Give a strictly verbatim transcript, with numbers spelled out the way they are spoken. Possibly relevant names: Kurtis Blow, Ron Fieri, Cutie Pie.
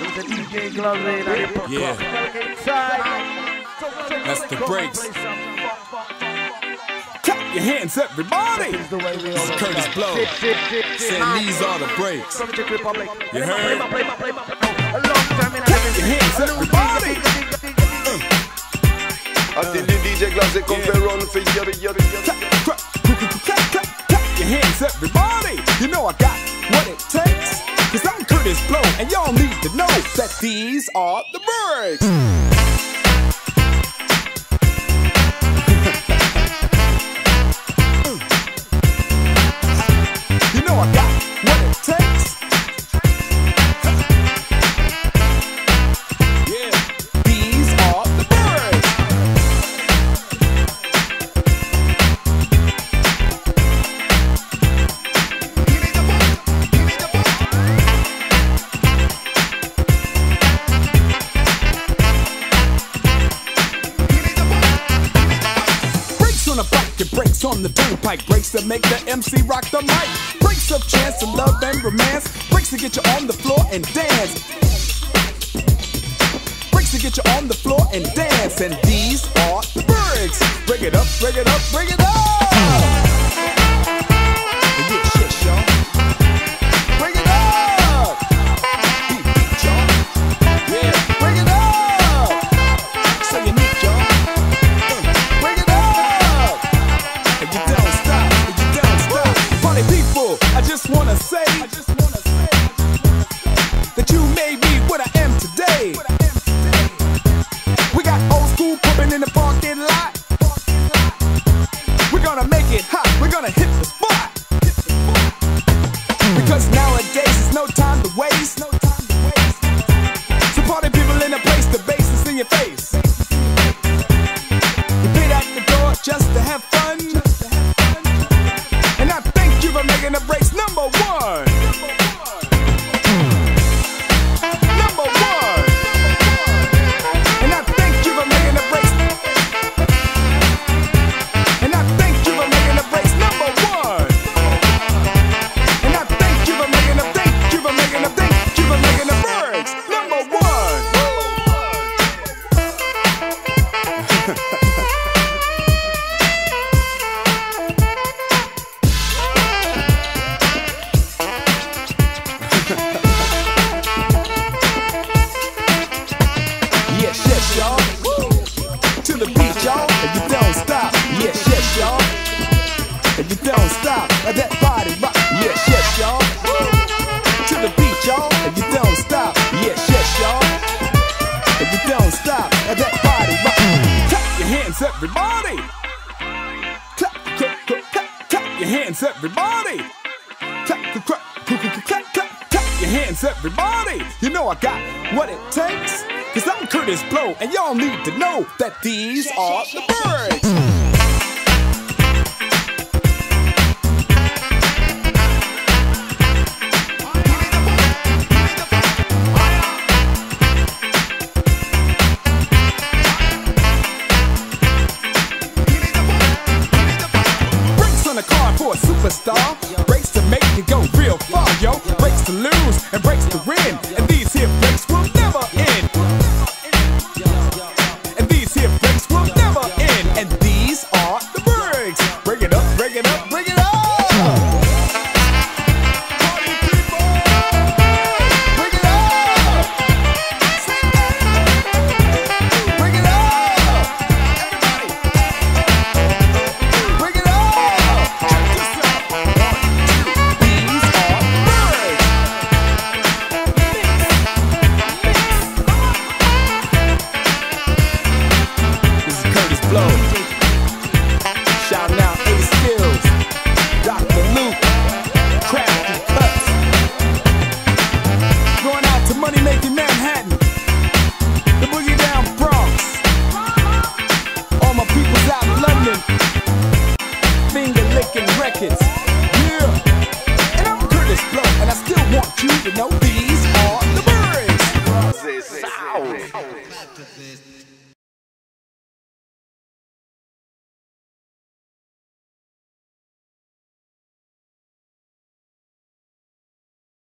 The D J gloves in. Yeah. That's the breaks. Clap your hands, everybody. This is Kurtis Blow. Saying these are the breaks. You heard? Clap your hands, everybody. I did the D J gloves. It comes to Ron Fieri. Your hands, everybody. You know I got what it takes, cause I'm Kurtis Blow, and y'all need to know that these are the breaks. You know I got what it takes. Yeah, these are the breaks. Breaks on the turnpike, breaks that make the M C rock the mic. Breaks of chance and love and romance. Breaks to get you on the floor and dance. Breaks to get you on the floor and dance. And these are the breaks. Break it up, break it up, break it up. Yeah, shit, y'all. Break it up. Beat, beat, y'all. Yeah, break it up. So unique, y'all. I just wanna say that you made me what I am today. We got old school pumping in the parking lot. We're gonna make it hot. We're gonna hit the spot. Because nowadays there's no time to waste. So party people in the place, the bass is in your face. You beat out the door just to have fun. Making the breaks number one. Number one. And I thank you for making the breaks. And I thank you for making the breaks number one. And I thank you for making the, thank you for making the, thank you for making the breaks number one. You don't stop at that body rock. Yes, yes, y'all. To the beat, y'all. And you don't stop. Yes, yes, y'all. And you don't stop at that body rock. Clap your hands, everybody. Clap, clap, clap, clap, clap your hands, everybody. Clap, clap, clap, clap, clap, clap your hands, everybody. You know I got what it takes, cause I'm Kurtis Blow, and y'all need to know that these are the breaks. Superstar, breaks to make you go real far, yo. Breaks to lose and breaks to win, and these here breaks will never end. And these here breaks will never end, and these are the breaks. Break it up, break it up, break it up. Party people, break it up. Break it up. Break it up. Records, yeah, and I'm Kurtis Blow, and I still want you to know these.